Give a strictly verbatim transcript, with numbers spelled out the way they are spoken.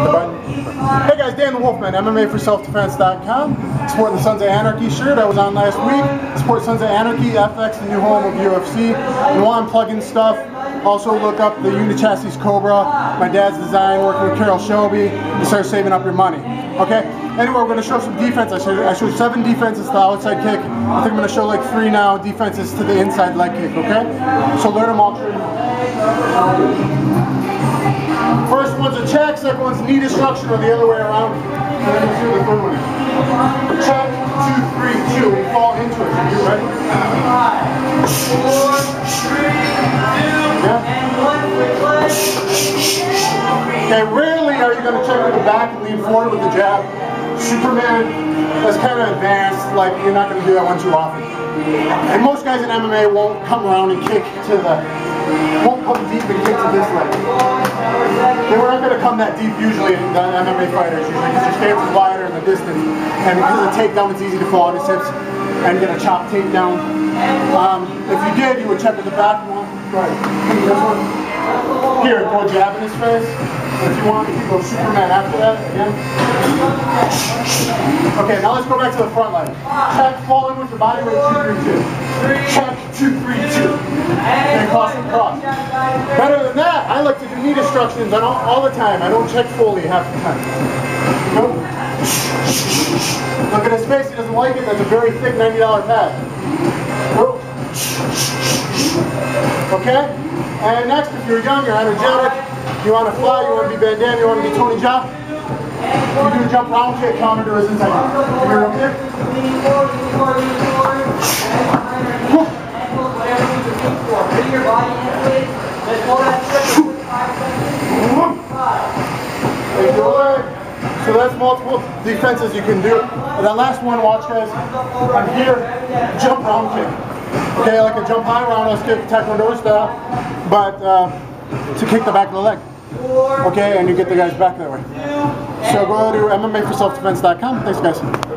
Hey guys, Dan the Wolf Man, M M A for self defense dot com. Support the Sons of Anarchy shirt I was on last week. Support Sons of Anarchy, F X, the new home of U F C. If you want plug-in stuff, also look up the Unichassis Cobra, my dad's design, working with Carroll Shelby, and start saving up your money. Okay? Anyway, we're going to show some defense. I showed, I showed seven defenses to the outside kick. I think I'm going to show like three now defenses to the inside leg kick, okay? So learn them all. First one's a check, second one's knee destruction, or the other way around. And then you see the third one. Check, two, three, two. We fall into it. Are you ready? Yeah. Okay, rarely are you going to check with the back and lean forward with the jab. Superman, that's kind of advanced, like you're not going to do that one too often. And most guys in M M A won't come around and kick to the... won't come deep and kick to this leg. They were not going to come that deep usually in the M M A fighters, usually because your stance is wider in the distance. And because of the takedown, it's easy to fall on his hips and get a chop takedown. Um, if you did, you would check with the back one. Go ahead. This one. Here, go jab in his face. If you want, you can go Superman after that. Again. Okay, now let's go back to the front leg. Check, fall in with your body weight, two, three, two. Check, two, three, two. And cross and cross. Better than that, I like to do knee destructions all, all the time. I don't check fully half the time. Nope. Look at his face, he doesn't like it. That's a very thick ninety dollar pad. Nope. Okay? And next, if you're young, you're energetic, you want to fly, you want to be Van Damme, you want to be Tony jump, you do a jump round kick counter to his inside. You're up there. Woo. So that's multiple defenses you can do. And that last one, watch guys, I'm here, jump round kick. Okay, like a jump high roundhouse kick, taekwondo style, but uh, to kick the back of the leg. Okay, and you get the guys back that way. So go to M M A for self defense dot com. Thanks guys.